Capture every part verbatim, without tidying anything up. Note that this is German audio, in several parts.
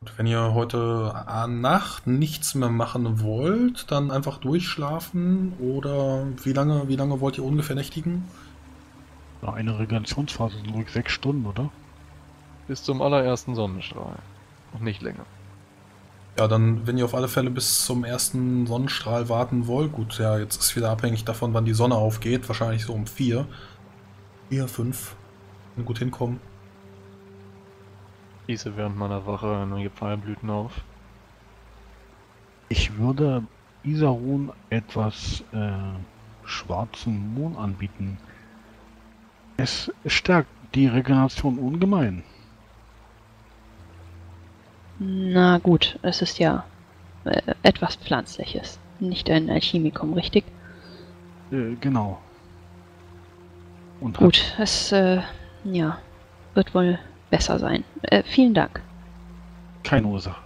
Und wenn ihr heute Nacht nichts mehr machen wollt, dann einfach durchschlafen oder wie lange, wie lange wollt ihr ungefähr nächtigen? Eine Regenerationsphase sind ruhig sechs Stunden, oder? Bis zum allerersten Sonnenstrahl. Noch nicht länger. Ja, dann, wenn ihr auf alle Fälle bis zum ersten Sonnenstrahl warten wollt, gut, ja, jetzt ist wieder abhängig davon, wann die Sonne aufgeht, wahrscheinlich so um vier. vier, fünf. Gut hinkommen. Gieße während meiner Wache neue Pfahlblüten auf. Ich würde Isarun etwas äh, schwarzen Mohn anbieten. Es stärkt die Regeneration ungemein. Na gut, es ist ja äh, etwas Pflanzliches. Nicht ein Alchemikum, richtig? Äh, genau. Und gut, es äh, ja, wird wohl besser sein. Äh, vielen Dank. Keine Ursache.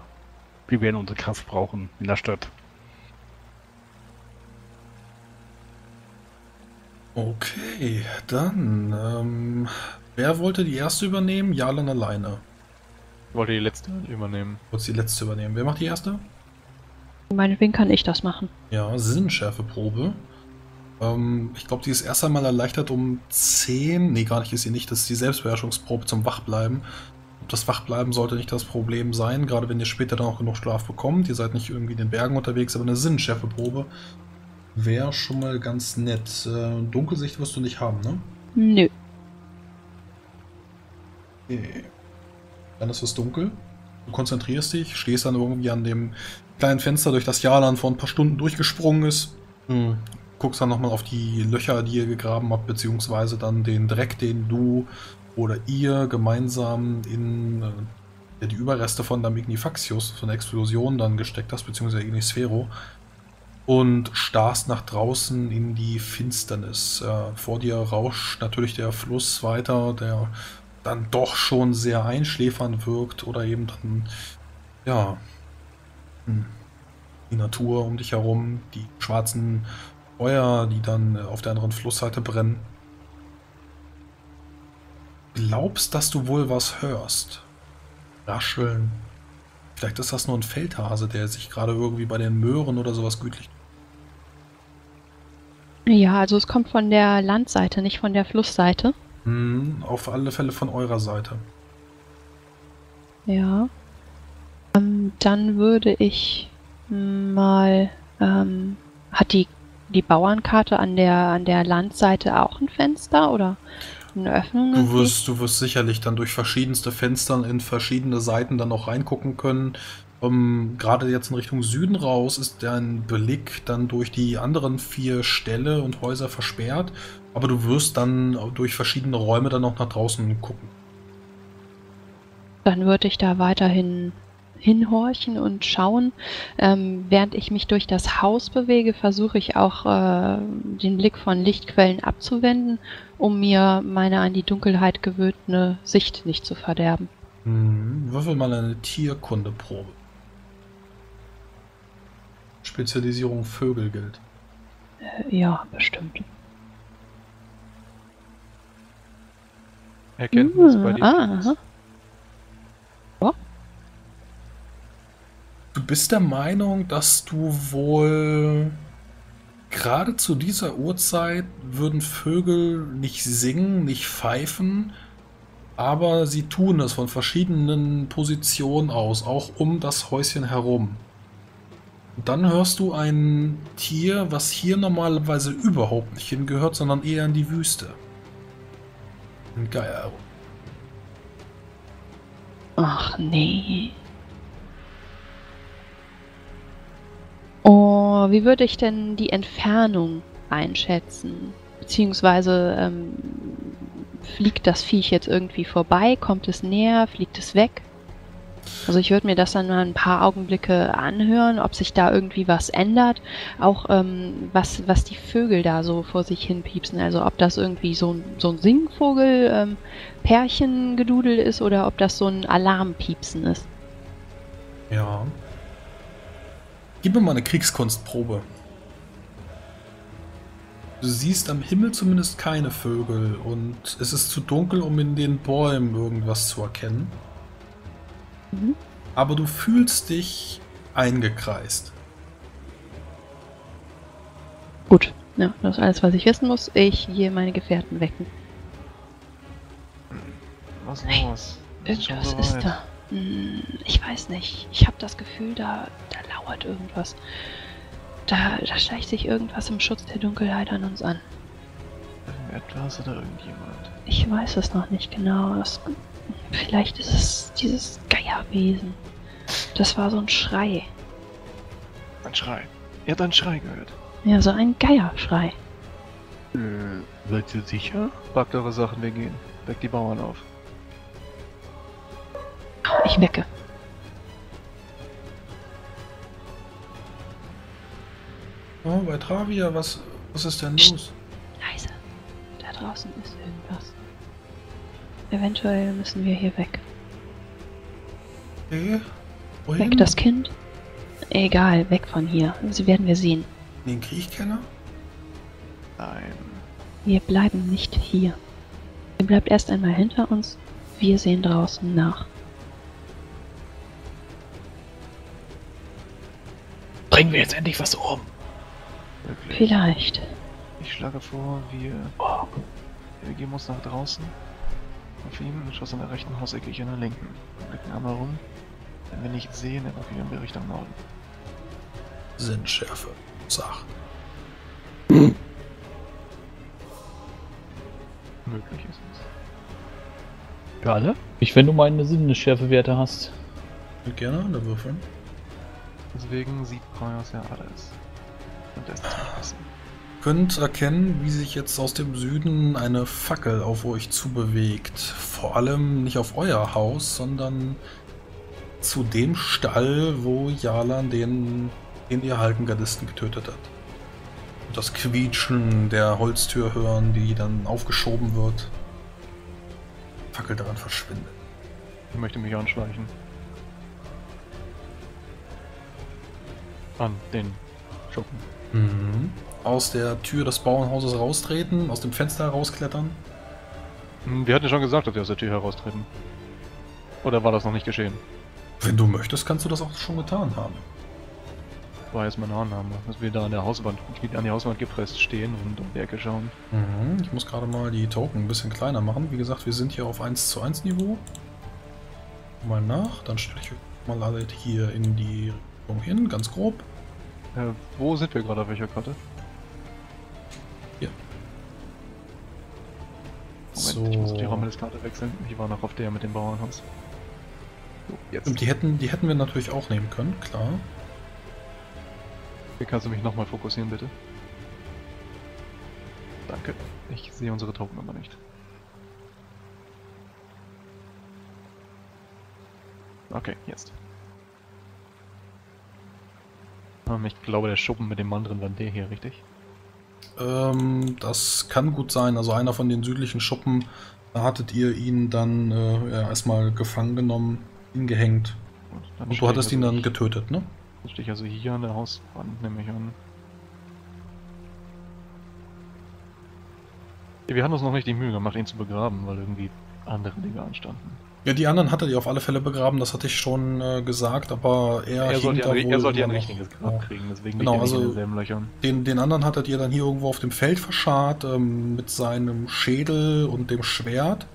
Wir werden unsere Kraft brauchen in der Stadt. Okay, dann. Ähm, wer wollte die erste übernehmen? Jalen alleine. Wollte die letzte übernehmen. Wollt die letzte übernehmen. Wer macht die erste? Meinetwegen kann ich das machen. Ja, Sinnschärfeprobe. Ähm, ich glaube, die ist erst einmal erleichtert um zehn. Nee, gar nicht, ist sie nicht. Das ist die Selbstbeherrschungsprobe zum Wachbleiben. Das Wachbleiben sollte nicht das Problem sein, gerade wenn ihr später dann auch genug Schlaf bekommt. Ihr seid nicht irgendwie in den Bergen unterwegs, aber eine Sinnschärfeprobe wäre schon mal ganz nett. Äh, Dunkelsicht wirst du nicht haben, ne? Nö. Okay. Dann ist es dunkel, du konzentrierst dich, stehst dann irgendwie an dem kleinen Fenster, durch das Jalan vor ein paar Stunden durchgesprungen ist, mhm. guckst dann nochmal auf die Löcher, die ihr gegraben habt, beziehungsweise dann den Dreck, den du oder ihr gemeinsam in äh, die Überreste von deinem Ignifaxius, von der Explosion dann gesteckt hast, beziehungsweise Ignisphero, und starrst nach draußen in die Finsternis. Äh, vor dir rauscht natürlich der Fluss weiter, der dann doch schon sehr einschläfernd wirkt oder eben dann, ja, die Natur um dich herum, die schwarzen Feuer, die dann auf der anderen Flussseite brennen. Glaubst, dass du wohl was hörst? Rascheln. Vielleicht ist das nur ein Feldhase, der sich gerade irgendwie bei den Möhren oder sowas gütlich. Ja, also es kommt von der Landseite, nicht von der Flussseite. Auf alle Fälle von eurer Seite. Ja. Ähm, dann würde ich mal... Ähm, hat die, die Bauernkarte an der, an der Landseite auch ein Fenster oder eine Öffnung? Du wirst, du wirst sicherlich dann durch verschiedenste Fenster in verschiedene Seiten dann auch reingucken können. Um, gerade jetzt in Richtung Süden raus ist dein Blick dann durch die anderen vier Ställe und Häuser versperrt, aber du wirst dann durch verschiedene Räume dann auch nach draußen gucken. Dann würde ich da weiterhin hinhorchen und schauen. Ähm, während ich mich durch das Haus bewege, versuche ich auch äh, den Blick von Lichtquellen abzuwenden, um mir meine an die Dunkelheit gewöhnte Sicht nicht zu verderben. Hm, würfel mal eine Tierkundeprobe. Spezialisierung Vögel gilt. Ja, bestimmt. Erkenntnis mmh, bei dir. Ah, ja. Du bist der Meinung, dass du wohl gerade zu dieser Uhrzeit würden Vögel nicht singen, nicht pfeifen, aber sie tun es von verschiedenen Positionen aus, auch um das Häuschen herum. Dann hörst du ein Tier, was hier normalerweise überhaupt nicht hingehört, sondern eher in die Wüste. Ein Geier. Ach nee. Oh, wie würde ich denn die Entfernung einschätzen? Beziehungsweise ähm, fliegt das Viech jetzt irgendwie vorbei? Kommt es näher? Fliegt es weg? Also ich würde mir das dann mal ein paar Augenblicke anhören, ob sich da irgendwie was ändert. Auch ähm, was, was die Vögel da so vor sich hin piepsen. Also ob das irgendwie so ein, so ein Singvogel, ähm, Pärchengedudel ist oder ob das so ein Alarmpiepsen ist. Ja. Gib mir mal eine Kriegskunstprobe. Du siehst am Himmel zumindest keine Vögel und es ist zu dunkel, um in den Bäumen irgendwas zu erkennen. Mhm. aber du fühlst dich eingekreist. Gut, ja, das ist alles, was ich wissen muss. Ich gehe meine Gefährten wecken. Was hey, los? Irgendwas ist da. Hm, ich weiß nicht. Ich habe das Gefühl, da, da lauert irgendwas. Da, da schleicht sich irgendwas im Schutz der Dunkelheit an uns an. Irgendetwas oder irgendjemand? Ich weiß es noch nicht genau. Das, vielleicht ist es dieses Geierwesen. Das war so ein Schrei. Ein Schrei? Ihr habt einen Schrei gehört? Ja, so ein Geierschrei. Äh, seid ihr sicher? Packt eure Sachen, wir gehen. Weck die Bauern auf. Ich wecke. Oh, bei Travia, was, was ist denn Psst, los? Leise. Da draußen ist irgendwas. Eventuell müssen wir hier weg. Okay. Wohin? Weg das Kind? Egal, weg von hier. Sie werden wir sehen. Den Kriechkenner? Nein. Wir bleiben nicht hier. Ihr bleibt erst einmal hinter uns. Wir sehen draußen nach. Bringen wir jetzt endlich was um? Wirklich? Vielleicht. Ich schlage vor, wir, oh. wir gehen uns nach draußen. Auf jeden Fall Schuss an der rechten Hausecke, ich an der linken. Wir blicken einmal rum. Wenn wir nichts sehen, dann gehen wir Richtung Norden. Sinnschärfe. Sach. Hm. Möglich ist es. Für alle? Ich, wenn du meine Sinnesschärfewerte hast. Ich würde gerne alle würfeln. Deswegen sieht Praios ja alles. Und das ist nicht passen. Ihr könnt erkennen, wie sich jetzt aus dem Süden eine Fackel auf euch zubewegt. Vor allem nicht auf euer Haus, sondern zu dem Stall, wo Jalan den, den ihr Halbengardisten getötet hat. Und das Quietschen der Holztür hören, die dann aufgeschoben wird. Die Fackel daran verschwindet. Ich möchte mich anschleichen. An den Schuppen. Mhm. Aus der Tür des Bauernhauses raustreten, aus dem Fenster herausklettern. Wir hatten ja schon gesagt, dass wir aus der Tür heraustreten. Oder war das noch nicht geschehen? Wenn du möchtest, kannst du das auch schon getan haben. War jetzt mein Annahme, dass wir da an der Hauswand, an die Hauswand gepresst stehen und um die Ecke schauen. Mhm. Ich muss gerade mal die Token ein bisschen kleiner machen. Wie gesagt, wir sind hier auf eins zu eins Niveau. Mal nach, dann stelle ich mal alle hier in die Richtung hin, ganz grob. Äh, wo sind wir gerade auf welcher Karte? Moment, so. Ich muss die Rommilys-Karte wechseln. Ich war noch auf der mit dem Bauernhaus. So, jetzt. Und die hätten, die hätten wir natürlich auch nehmen können, klar. Hier kannst du mich nochmal fokussieren, bitte. Danke. Ich sehe unsere Token aber nicht. Okay, jetzt. Ich glaube, der Schuppen mit dem Mann drin war der hier, richtig? Ähm, das kann gut sein. Also einer von den südlichen Schuppen, da hattet ihr ihn dann äh, ja, erstmal gefangen genommen, ihn gehängt. Und, Und du hattest also ihn dann getötet, ne? Dann stehe ich also hier an der Hauswand, nehme ich an. Wir hatten uns noch nicht die Mühe gemacht, ihn zu begraben, weil irgendwie andere Dinge anstanden. Ja, die anderen hatte die auf alle Fälle begraben, das hatte ich schon äh, gesagt, aber er, er sollte ja er soll ein richtiges Grab kriegen, deswegen genau, nicht also in denselben Löchern. Den, den anderen hattet ihr dann hier irgendwo auf dem Feld verscharrt, ähm, mit seinem Schädel und dem Schwert.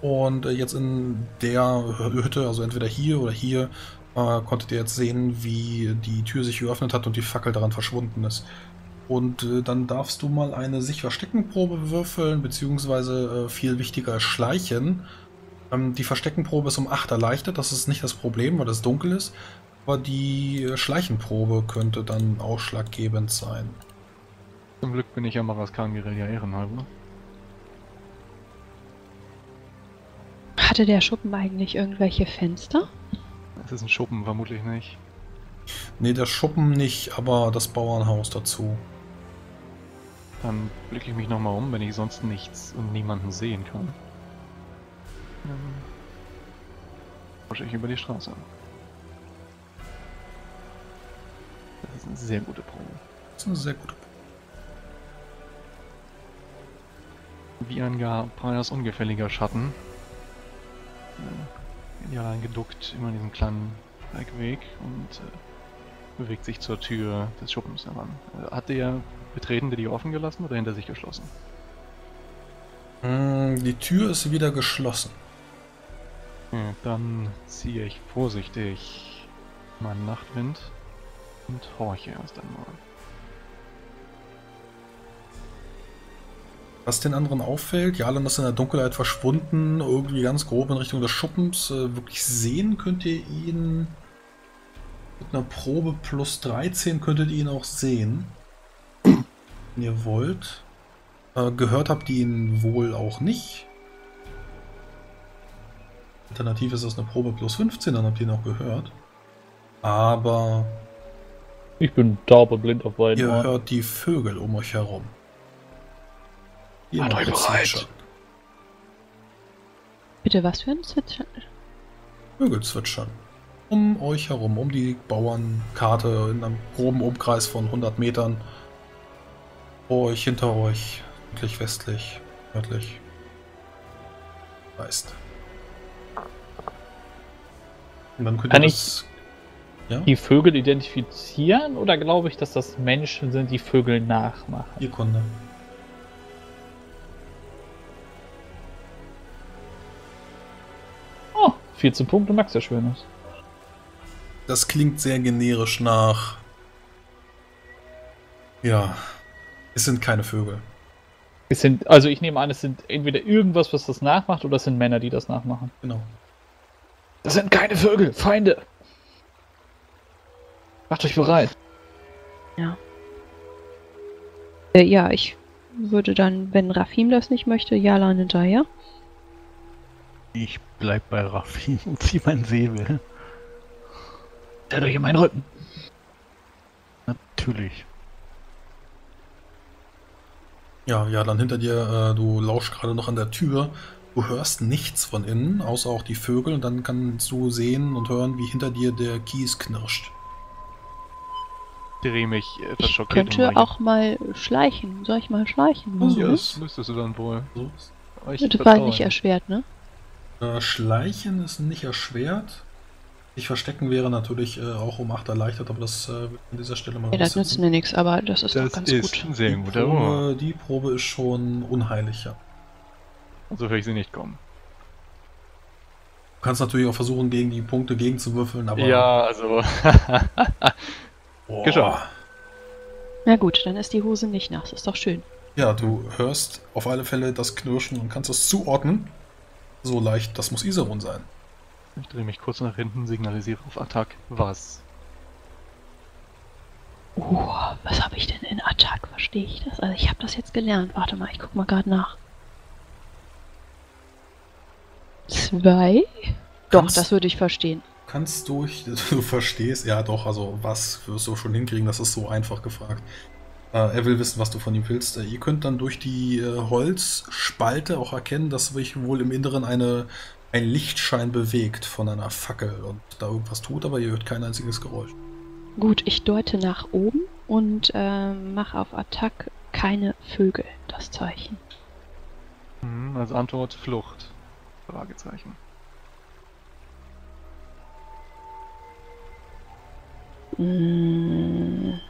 Und äh, jetzt in der Hütte, also entweder hier oder hier, äh, konntet ihr jetzt sehen, wie die Tür sich geöffnet hat und die Fackel daran verschwunden ist. Und äh, dann darfst du mal eine Sich-Verstecken-Probe würfeln, beziehungsweise äh, viel wichtiger Schleichen. Die Versteckenprobe ist um acht erleichtert, das ist nicht das Problem, weil es dunkel ist. Aber die Schleichenprobe könnte dann ausschlaggebend sein. Zum Glück bin ich ja Maraskan-Guerilla ehrenhalber. Hatte der Schuppen eigentlich irgendwelche Fenster? Das ist ein Schuppen, vermutlich nicht. Ne, der Schuppen nicht, aber das Bauernhaus dazu. Dann blicke ich mich nochmal um, wenn ich sonst nichts und niemanden sehen kann. Pusche ich über die Straße. Das ist eine sehr gute Probe. Das ist eine sehr gute Probe. Wie ein gar Praios ungefälliger Schatten hier rein geduckt, immer in diesem kleinen Weg und äh, bewegt sich zur Tür des Schuppens heran. Hat der Betretende die offen gelassen oder hinter sich geschlossen? Die Tür ist wieder geschlossen. Ja, dann ziehe ich vorsichtig meinen Nachtwind und horche erst einmal. Was den anderen auffällt, Jalan ist in der Dunkelheit verschwunden, irgendwie ganz grob in Richtung des Schuppens. Wirklich sehen könnt ihr ihn mit einer Probe plus dreizehn, könntet ihr ihn auch sehen, wenn ihr wollt. Gehört habt ihr ihn wohl auch nicht. Alternativ ist das eine Probe plus fünfzehn, dann habt ihr ihn auch gehört. Aber... ich bin taub und blind auf beiden Ohren. Ihr hört die Vögel um euch herum. Ihr macht euch bereit. Bitte was für ein Zwitschern? Vögel zwitschern. Um euch herum, um die Bauernkarte in einem groben Umkreis von hundert Metern. Vor euch, hinter euch. Westlich, nördlich. Weißt. Und dann könnt ihr das... Kann ich ja? Die Vögel identifizieren oder glaube ich, dass das Menschen sind, die Vögel nachmachen? Ihr Kunde. Oh, vierzehn Punkte, Max, der Schönes. Das klingt sehr generisch nach... ja, es sind keine Vögel. Es sind, also ich nehme an, es sind entweder irgendwas, was das nachmacht, oder es sind Männer, die das nachmachen. Genau. Das sind keine Vögel, Feinde! Macht euch bereit. Ja. Äh, ja, ich würde dann, wenn Rafim das nicht möchte, Jalan hinterher. Ich bleib bei Rafim und zieh meinen Säbel. Der durch in meinen Rücken. Natürlich. Ja, ja, dann hinter dir, äh, du lauschst gerade noch an der Tür, du hörst nichts von innen, außer auch die Vögel, und dann kannst du sehen und hören, wie hinter dir der Kies knirscht. Dreh mich etwas schockiert. Ich könnte auch mal schleichen, soll ich mal schleichen? Oh, ja, das müsstest du dann wohl. Das war nicht erschwert, ne? Äh, schleichen ist nicht erschwert. Sich verstecken wäre natürlich äh, auch um acht erleichtert, aber das äh, an dieser Stelle mal... ja, das nützt mir nichts, aber das ist doch ganz gut. Sehr gut. Die Probe, die Probe ist schon unheilig, ja. Also will ich sie nicht kommen. Du kannst natürlich auch versuchen, gegen die Punkte gegenzuwürfeln, aber... ja, also... geschafft. Na gut, dann ist die Hose nicht nass, ist doch schön. Ja, du hörst auf alle Fälle das Knirschen und kannst es zuordnen. So leicht, das muss Isarun sein. Ich drehe mich kurz nach hinten, signalisiere auf Attack. Was? Oh, was habe ich denn in Attack? Verstehe ich das? Also ich habe das jetzt gelernt. Warte mal, ich guck mal gerade nach. Zwei? Doch, kannst, das würde ich verstehen. Kannst du, du verstehst, ja doch, also was wirst du schon hinkriegen, das ist so einfach gefragt. Äh, er will wissen, was du von ihm willst. Äh, ihr könnt dann durch die äh, Holzspalte auch erkennen, dass sich wohl im Inneren eine... ein Lichtschein bewegt von einer Fackel und da irgendwas tut, aber ihr hört kein einziges Geräusch. Gut, ich deute nach oben und äh, mache auf Attack keine Vögel, das Zeichen. Mhm, als Antwort Flucht. Fragezeichen. Mhm.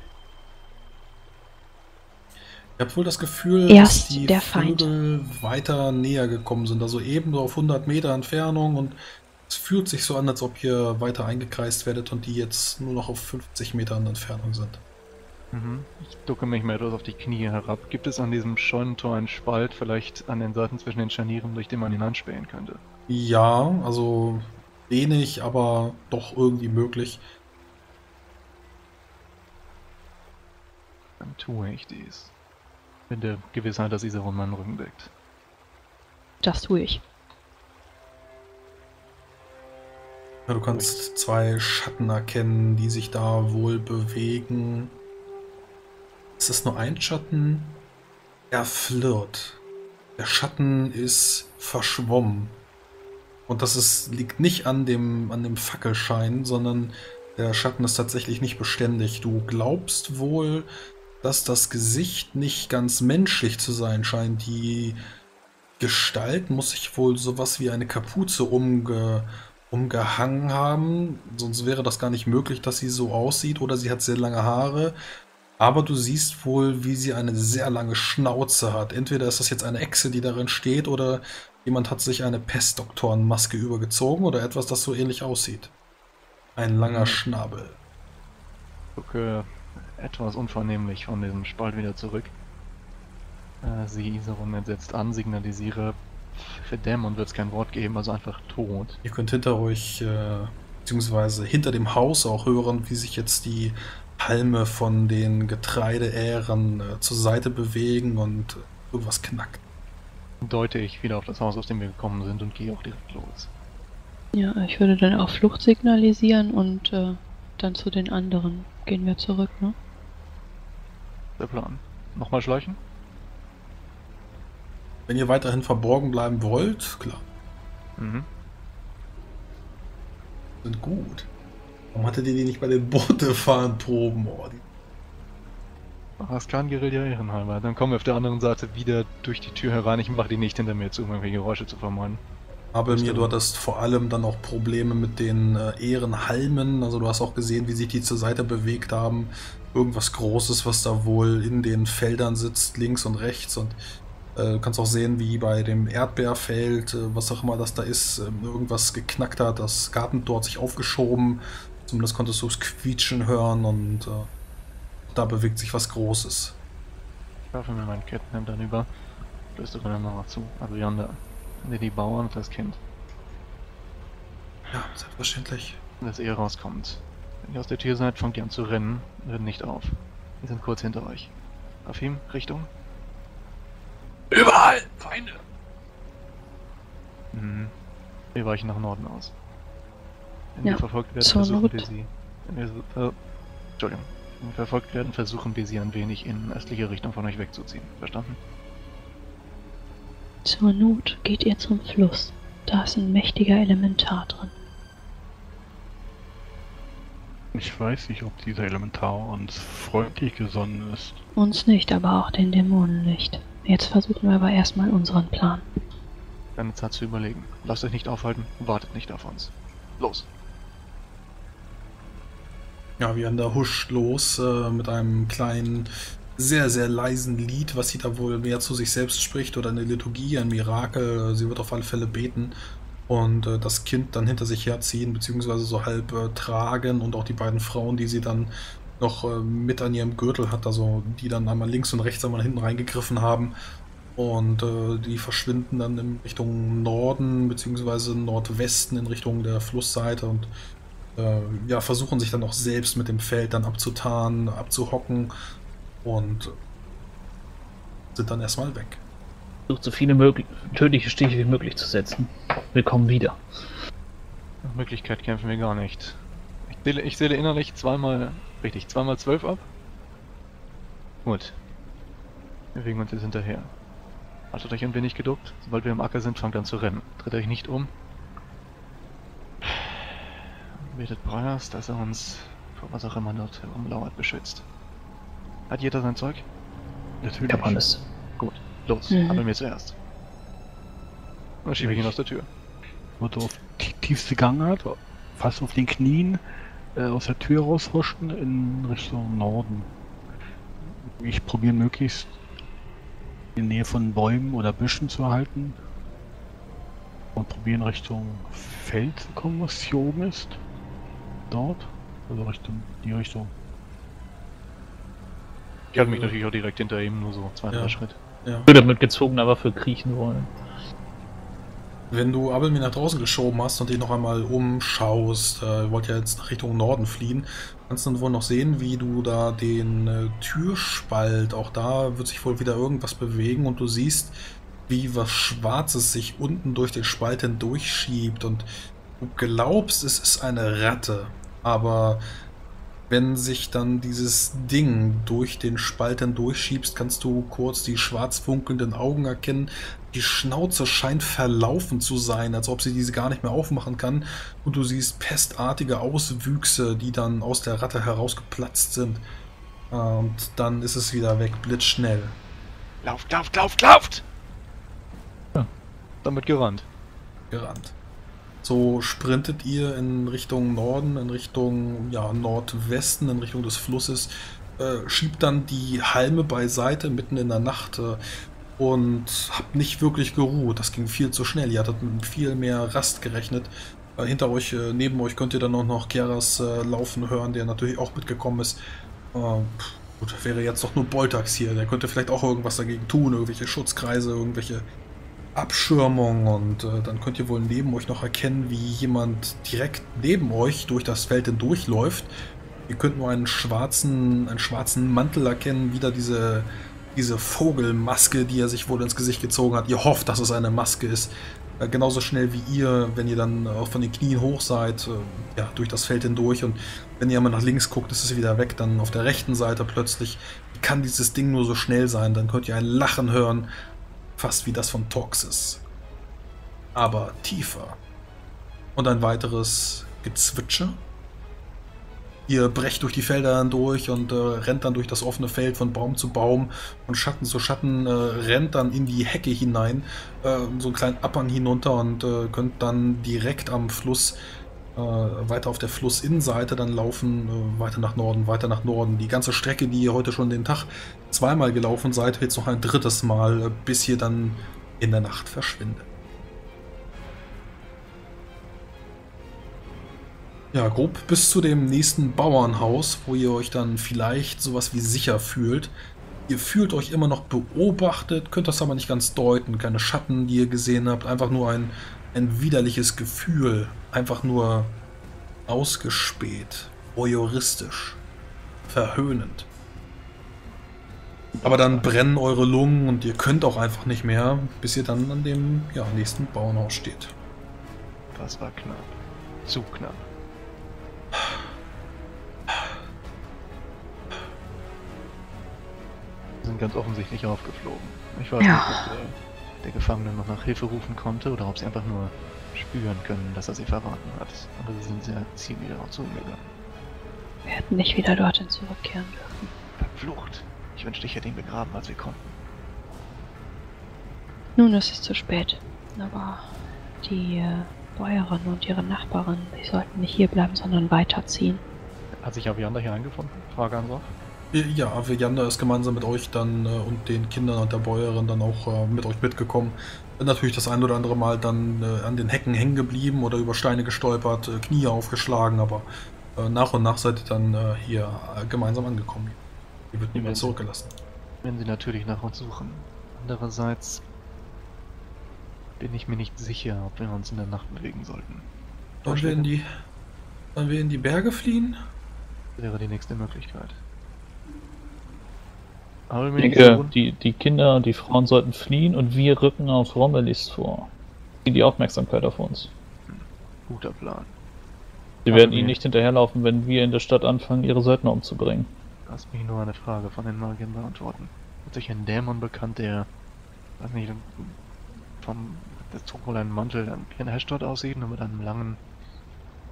Ich habe wohl das Gefühl, erst dass die der Vögel Feind. weiter näher gekommen sind. Also eben so auf hundert Meter Entfernung und es fühlt sich so an, als ob ihr weiter eingekreist werdet und die jetzt nur noch auf fünfzig Metern Entfernung sind. Mhm. Ich ducke mich mal etwas auf die Knie herab. Gibt es an diesem Scheunentor einen Spalt, vielleicht an den Seiten zwischen den Scharnieren, durch den man hineinspähen könnte? Ja, also wenig, aber doch irgendwie möglich. Dann tue ich dies. Mit der Gewissheit, dass Isarun meinen Rücken deckt. Das tue ich. Ja, du kannst zwei Schatten erkennen, die sich da wohl bewegen. Es ist nur ein Schatten. Er flirrt. Der Schatten ist verschwommen. Und das ist, liegt nicht an dem, an dem Fackelschein, sondern der Schatten ist tatsächlich nicht beständig. Du glaubst wohl, dass das Gesicht nicht ganz menschlich zu sein scheint. Die Gestalt muss sich wohl sowas wie eine Kapuze umge umgehangen haben. Sonst wäre das gar nicht möglich, dass sie so aussieht. Oder sie hat sehr lange Haare. Aber du siehst wohl, wie sie eine sehr lange Schnauze hat. Entweder ist das jetzt eine Echse, die darin steht, oder jemand hat sich eine Pestdoktorenmaske übergezogen oder etwas, das so ähnlich aussieht. Ein langer mhm. Schnabel. Ich gucke etwas unvernehmlich von diesem Spalt wieder zurück. Äh, sehe Isarun entsetzt an, signalisiere verdammt und wird es kein Wort geben, also einfach tot. Ihr könnt hinter euch, äh, beziehungsweise hinter dem Haus auch hören, wie sich jetzt die Halme von den Getreideähren äh, zur Seite bewegen und irgendwas knackt. Deute ich wieder auf das Haus, aus dem wir gekommen sind, und gehe auch direkt los. Ja, ich würde dann auch Flucht signalisieren und äh, dann zu den anderen gehen wir zurück, ne? Der Plan. Nochmal schleichen? Wenn ihr weiterhin verborgen bleiben wollt, klar. Mhm. Sind gut. Warum hattet ihr die nicht bei den Boote fahren proben? Oh, die... Ach, das kann Guerilla ehrenhalber. Dann kommen wir auf der anderen Seite wieder durch die Tür herein. Ich mache die nicht hinter mir zu, um irgendwelche Geräusche zu vermeiden. Aber mir, du hattest vor allem dann auch Probleme mit den äh, Ehrenhalmen. Also du hast auch gesehen, wie sich die zur Seite bewegt haben. Irgendwas Großes, was da wohl in den Feldern sitzt, links und rechts. Und äh, du kannst auch sehen, wie bei dem Erdbeerfeld, äh, was auch immer das da ist, äh, irgendwas geknackt hat. Das Gartentor hat sich aufgeschoben. Zumindest konntest du es quietschen hören und äh, da bewegt sich was Großes. Ich werfe mir mein Kettenhemd dann über. Flüstere dann nochmal zu. Also Yonder. Ne, die Bauern und das Kind. Ja, selbstverständlich. Dass ihr rauskommt. Wenn ihr aus der Tür seid, fangt ihr an zu rennen. Rennt nicht auf. Wir sind kurz hinter euch. Rafim, Richtung? Überall! Feinde! Mhm. Wir weichen nach Norden aus. Wenn ja, wir verfolgt werden, versuchen wir sie... Wenn wir, äh, Entschuldigung. Wenn wir verfolgt werden, versuchen wir sie ein wenig in östliche Richtung von euch wegzuziehen. Verstanden? Zur Not geht ihr zum Fluss. Da ist ein mächtiger Elementar drin. Ich weiß nicht, ob dieser Elementar uns freundlich gesonnen ist. Uns nicht, aber auch den Dämonen nicht. Jetzt versuchen wir aber erstmal unseren Plan. Keine Zeit zu überlegen. Lasst euch nicht aufhalten, wartet nicht auf uns. Los! Ja, wir haben da huscht los äh, mit einem kleinen... sehr, sehr leisen Lied, was sie da wohl mehr zu sich selbst spricht, oder eine Liturgie, ein Mirakel. Sie wird auf alle Fälle beten und äh, das Kind dann hinter sich herziehen, beziehungsweise so halb äh, tragen, und auch die beiden Frauen, die sie dann noch äh, mit an ihrem Gürtel hat, also die dann einmal links und rechts einmal hinten reingegriffen haben, und äh, die verschwinden dann in Richtung Norden, beziehungsweise Nordwesten in Richtung der Flussseite, und äh, ja, versuchen sich dann auch selbst mit dem Feld dann abzutarnen, abzuhocken. Und sind dann erstmal weg. Versucht so viele möglich tödliche Stiche wie möglich zu setzen. Wir kommen wieder. Nach Möglichkeit kämpfen wir gar nicht. Ich zähle, ich zähle innerlich zweimal, richtig, zweimal zwölf ab. Gut. Wir bewegen uns jetzt hinterher. Haltet euch ein wenig geduckt. Sobald wir im Acker sind, fangt an zu rennen. Dreht euch nicht um. Betet Breyers, dass er uns vor was auch immer dort herumlauert beschützt. Hat jeder sein Zeug? Natürlich. Ich hab alles. Gut, los, mhm. aber mir zuerst. Dann schiebe ich ihn aus der Tür. Und auf die tiefste Gangart, fast auf den Knien, äh, aus der Tür raushuschen in Richtung Norden. Ich probiere möglichst in Nähe von Bäumen oder Büschen zu halten. Und probieren Richtung Feld zu kommen, was hier oben ist. Dort. Also Richtung, die Richtung. Ich halte mich natürlich auch direkt hinter ihm, nur so zwei, drei ja. Schritt. Ja. Ich würde mit gezogener Waffe kriechen wollen. Wenn du Abelmir nach draußen geschoben hast und dich noch einmal umschaust, äh, wollt ja jetzt nach Richtung Norden fliehen, kannst du dann wohl noch sehen, wie du da den äh, Türspalt, auch da wird sich wohl wieder irgendwas bewegen, und du siehst, wie was Schwarzes sich unten durch den Spalt hindurch schiebt, und du glaubst, es ist eine Ratte, aber... Wenn sich dann dieses Ding durch den Spalt dann durchschiebst, kannst du kurz die schwarz funkelnden Augen erkennen. Die Schnauze scheint verlaufen zu sein, als ob sie diese gar nicht mehr aufmachen kann. Und du siehst pestartige Auswüchse, die dann aus der Ratte herausgeplatzt sind. Und dann ist es wieder weg, blitzschnell. Lauft, lauft, lauft, lauft! Ja, damit gerannt. Gerannt. So sprintet ihr in Richtung Norden, in Richtung ja, Nordwesten, in Richtung des Flusses, äh, schiebt dann die Halme beiseite mitten in der Nacht äh, und habt nicht wirklich geruht. Das ging viel zu schnell, ihr hattet mit viel mehr Rast gerechnet. Äh, hinter euch, äh, neben euch könnt ihr dann auch noch Keras äh, laufen hören, der natürlich auch mitgekommen ist. Äh, Gut, wäre jetzt doch nur Boltax hier, der könnte vielleicht auch irgendwas dagegen tun, irgendwelche Schutzkreise, irgendwelche Abschirmungen und äh, dann könnt ihr wohl neben euch noch erkennen, wie jemand direkt neben euch durch das Feld hindurchläuft. Ihr könnt nur einen schwarzen, einen schwarzen Mantel erkennen, wieder diese, diese Vogelmaske, die er sich wohl ins Gesicht gezogen hat. Ihr hofft, dass es eine Maske ist. Äh, genauso schnell wie ihr, wenn ihr dann äh, von den Knien hoch seid, äh, ja, durch das Feld hindurch, und wenn ihr mal nach links guckt, ist es wieder weg, dann auf der rechten Seite plötzlich. Kann dieses Ding nur so schnell sein, dann könnt ihr ein Lachen hören, fast wie das von Torxis, aber tiefer. Und ein weiteres Gezwitscher. Ihr brecht durch die Felder hindurch und äh, rennt dann durch das offene Feld von Baum zu Baum und Schatten zu Schatten, äh, rennt dann in die Hecke hinein, äh, so einen kleinen Abhang hinunter, und äh, könnt dann direkt am Fluss, äh, weiter auf der Flussinnenseite dann laufen, äh, weiter nach Norden, weiter nach Norden. Die ganze Strecke, die ihr heute schon den Tag zweimal gelaufen seid, jetzt noch ein drittes Mal, bis ihr dann in der Nacht verschwindet. Ja, grob bis zu dem nächsten Bauernhaus, wo ihr euch dann vielleicht sowas wie sicher fühlt. Ihr fühlt euch immer noch beobachtet, könnt das aber nicht ganz deuten. Keine Schatten, die ihr gesehen habt, einfach nur ein, ein widerliches Gefühl. Einfach nur ausgespäht, voyeuristisch, verhöhnend. Aber dann brennen eure Lungen und ihr könnt auch einfach nicht mehr, bis ihr dann an dem ja, nächsten Bauernhaus steht. Das war knapp. Zu knapp. Sind ganz offensichtlich aufgeflogen. Ich weiß ja. nicht, ob der, der Gefangene noch nach Hilfe rufen konnte oder ob sie einfach nur spüren können, dass er sie verraten hat. Aber sie sind sehr ziemlich darauf zugegangen. Wir hätten nicht wieder dorthin zurückkehren dürfen. Verflucht! Ich wünschte, ich hätte ihn begraben, als wir konnten. Nun ist es zu spät. Aber die Bäuerin und ihre Nachbarin, sie sollten nicht hier bleiben, sondern weiterziehen. Hat sich Avianda hier eingefunden? Frage an Sof. Ja, Avianda ist gemeinsam mit euch dann äh, und den Kindern und der Bäuerin dann auch äh, mit euch mitgekommen. Natürlich das ein oder andere Mal dann äh, an den Hecken hängen geblieben oder über Steine gestolpert, äh, Knie aufgeschlagen, aber äh, nach und nach seid ihr dann äh, hier äh, gemeinsam angekommen. Ihr wird niemand zurückgelassen. Wenn sie natürlich nach uns suchen. Andererseits bin ich mir nicht sicher, ob wir uns in der Nacht bewegen sollten. Sollen wir in die, sollen wir in die Berge fliehen? Das wäre die nächste Möglichkeit. Aber die, äh, die, die Kinder und die Frauen sollten fliehen und wir rücken auf Rommilys vor. Die Aufmerksamkeit auf uns. Guter Plan. Sie werden ihnen nicht hinterherlaufen, wenn wir in der Stadt anfangen, ihre Söldner umzubringen. Lass mich nur eine Frage von den Magiern beantworten. Hat sich ein Dämon bekannt, der, weiß nicht, vom der trug wohl einen Mantel, ein Herrschtort aussieht, nur mit einem langen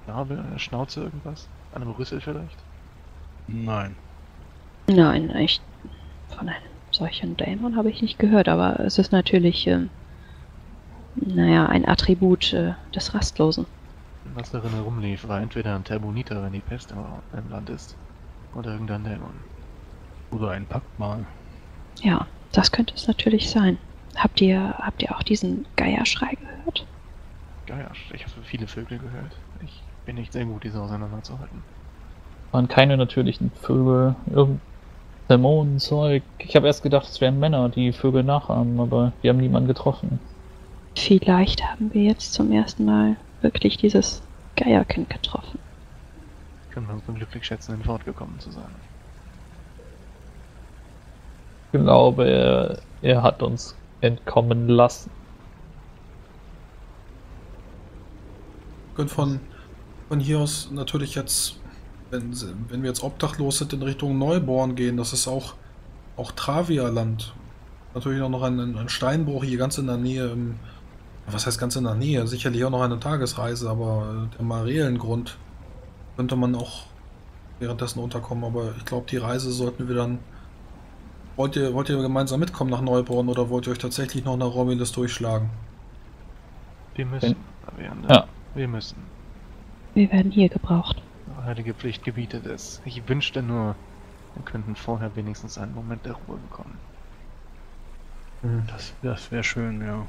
Nabel, einer Schnauze, irgendwas? Einem Rüssel vielleicht? Nein. Nein, echt. Von einem solchen Dämon habe ich nicht gehört, aber es ist natürlich, äh, naja, ein Attribut äh, des Rastlosen. Was darin herumlief, war entweder ein Terboniter, wenn die Pest im Land ist, oder irgendein Dämon. Oder ein Paktmal. Ja, das könnte es natürlich sein. Habt ihr, habt ihr auch diesen Geierschrei gehört? Geierschrei? Ich habe viele Vögel gehört. Ich bin nicht sehr gut, diese auseinanderzuhalten. Waren keine natürlichen Vögel, irgend Dämonenzeug. Ich habe erst gedacht, es wären Männer, die Vögel nachahmen, aber wir haben niemanden getroffen. Vielleicht haben wir jetzt zum ersten Mal wirklich dieses Geierkind getroffen. Können wir uns nur glücklich schätzen, in Fort gekommen zu sein. Ich glaube, er, er hat uns entkommen lassen. Wir können von, von hier aus natürlich jetzt... Wenn, wenn wir jetzt obdachlos sind, in Richtung Neuborn gehen, das ist auch, auch Travia-Land. Natürlich auch noch ein, ein Steinbruch hier ganz in der Nähe, im, was heißt ganz in der Nähe? Sicherlich auch noch eine Tagesreise, aber der Marelengrund könnte man auch währenddessen unterkommen, aber ich glaube, die Reise sollten wir dann... Wollt ihr, wollt ihr gemeinsam mitkommen nach Neuborn oder wollt ihr euch tatsächlich noch nach Rommilys durchschlagen? Wir müssen. Wenn, ja, Wir müssen. Wir werden hier gebraucht. Heilige Pflicht gebietet es. Ich wünschte nur, wir könnten vorher wenigstens einen Moment der Ruhe bekommen. Das, das wäre schön, ja.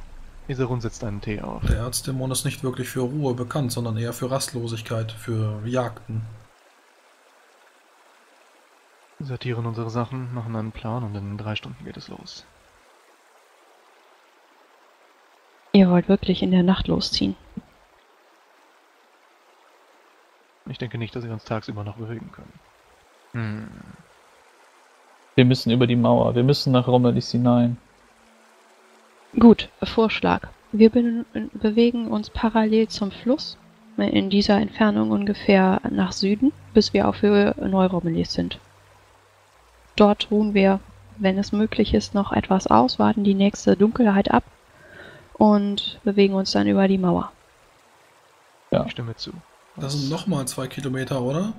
Isarun setzt einen Tee auf. Der Erzdämon ist nicht wirklich für Ruhe bekannt, sondern eher für Rastlosigkeit, für Jagden. Wir sortieren unsere Sachen, machen einen Plan und in drei Stunden geht es los. Ihr wollt wirklich in der Nacht losziehen? Ich denke nicht, dass wir uns tagsüber noch bewegen können. Hm. Wir müssen über die Mauer. Wir müssen nach Rommilys hinein. Gut, Vorschlag. Wir be bewegen uns parallel zum Fluss, in dieser Entfernung ungefähr nach Süden, bis wir auf Höhe Neu-Rommilys sind. Dort ruhen wir, wenn es möglich ist, noch etwas aus, warten die nächste Dunkelheit ab und bewegen uns dann über die Mauer. Ja. Ich stimme zu. Das sind nochmal zwei Kilometer, oder?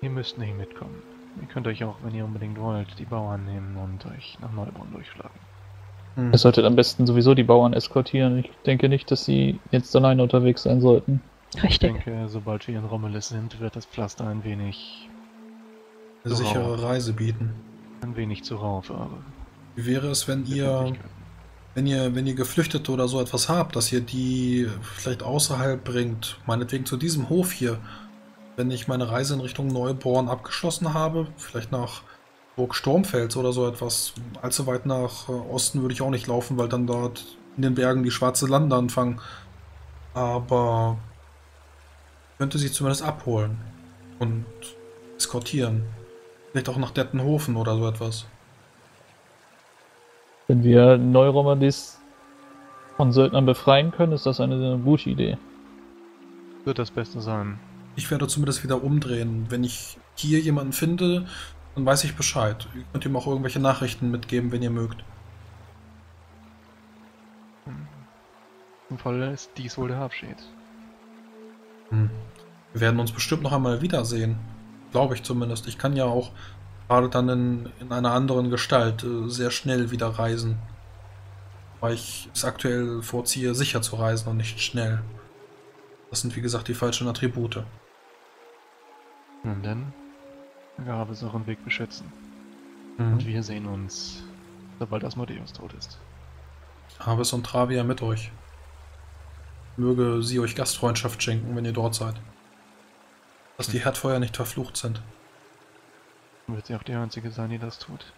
Ihr müsst nicht mitkommen. Ihr könnt euch auch, wenn ihr unbedingt wollt, die Bauern nehmen und euch nach Neubrunn durchschlagen. Hm. Ihr solltet am besten sowieso die Bauern eskortieren. Ich denke nicht, dass sie jetzt alleine unterwegs sein sollten. Richtig. Ich denke, sobald wir in Rommilys sind, wird das Pflaster ein wenig... Eine sichere Reise bieten. Ein wenig zu rau für eure. Wie wäre es, wenn ihr, wenn ihr, wenn ihr Geflüchtete oder so etwas habt, dass ihr die vielleicht außerhalb bringt, meinetwegen zu diesem Hof hier, wenn ich meine Reise in Richtung Neuborn abgeschlossen habe, vielleicht nach Burg Sturmfels oder so etwas, allzu weit nach Osten würde ich auch nicht laufen, weil dann dort in den Bergen die schwarze Lande anfangen, aber könnte sie zumindest abholen und eskortieren. Vielleicht auch nach Dettenhofen oder so etwas. Wenn wir Neu-Rommilys von Söldnern befreien können, ist das eine, eine gute Idee. Wird das Beste sein. Ich werde zumindest wieder umdrehen. Wenn ich hier jemanden finde, dann weiß ich Bescheid. Ihr könnt ihm auch irgendwelche Nachrichten mitgeben, wenn ihr mögt. Im Falle ist dies wohl der Abschied. Hm. Wir werden uns bestimmt noch einmal wiedersehen. Glaube ich zumindest. Ich kann ja auch gerade dann in, in einer anderen Gestalt äh, sehr schnell wieder reisen. Weil ich es aktuell vorziehe, sicher zu reisen und nicht schnell. Das sind wie gesagt die falschen Attribute. Nun denn, Agave ist euren Weg beschützen. Mhm. Und wir sehen uns, sobald Asmodeus tot ist. Aves und Travia mit euch. Möge sie euch Gastfreundschaft schenken, wenn ihr dort seid. Dass die Herdfeuer nicht verflucht sind. Wird sie auch die einzige sein, die das tut.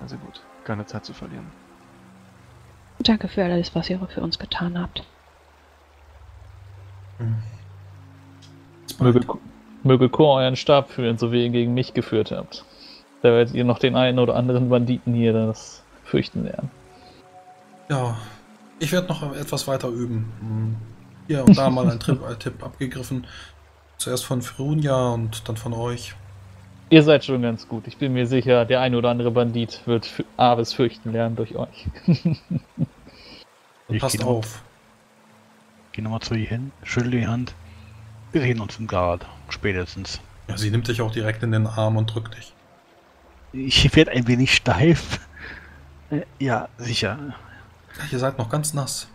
Also gut, keine Zeit zu verlieren. Danke für alles, was ihr für uns getan habt. Hm. Möge, möge Kor euren Stab führen, so wie ihr gegen mich geführt habt. Da werdet ihr noch den einen oder anderen Banditen hier das fürchten lernen. Ja, ich werde noch etwas weiter üben. Hm. Hier und da mal ein Tipp, ein Tipp abgegriffen. Zuerst von Frunja und dann von euch. Ihr seid schon ganz gut. Ich bin mir sicher, der ein oder andere Bandit wird Aves fürchten lernen durch euch. Und passt auf. Geh nochmal zu ihr hin, schüttel die Hand. Wir sehen uns im Gard, spätestens. Ja, sie nimmt dich auch direkt in den Arm und drückt dich. Ich werde ein wenig steif. Ja, sicher. Ihr seid noch ganz nass.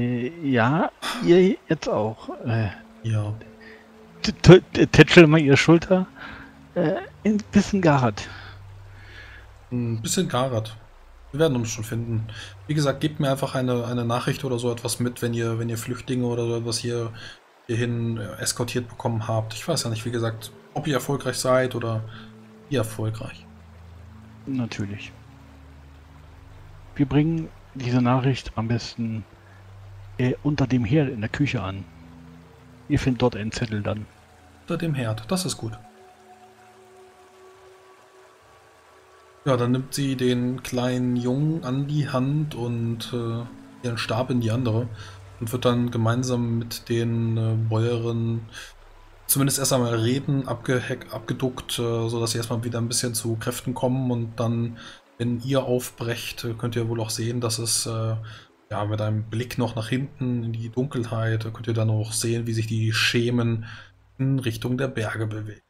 Ja, ihr jetzt auch. Äh, ja. Tätschel mal ihre Schulter. Äh, ein bisschen Garat. Ein bisschen Garat. Wir werden uns schon finden. Wie gesagt, gebt mir einfach eine, eine Nachricht oder so etwas mit, wenn ihr, wenn ihr Flüchtlinge oder so etwas hier hierhin eskortiert bekommen habt. Ich weiß ja nicht, wie gesagt, ob ihr erfolgreich seid oder ihr erfolgreich. Natürlich. Wir bringen diese Nachricht am besten unter dem Herd in der Küche an. Ihr findet dort einen Zettel dann. Unter dem Herd, das ist gut. Ja, dann nimmt sie den kleinen Jungen an die Hand und äh, ihren Stab in die andere und wird dann gemeinsam mit den äh, Bäuerinnen zumindest erst einmal reden, abgeheck, abgeduckt, äh, sodass sie erstmal wieder ein bisschen zu Kräften kommen und dann, wenn ihr aufbrecht, könnt ihr wohl auch sehen, dass es äh, ja, mit einem Blick noch nach hinten in die Dunkelheit, da könnt ihr dann auch sehen, wie sich die Schemen in Richtung der Berge bewegen.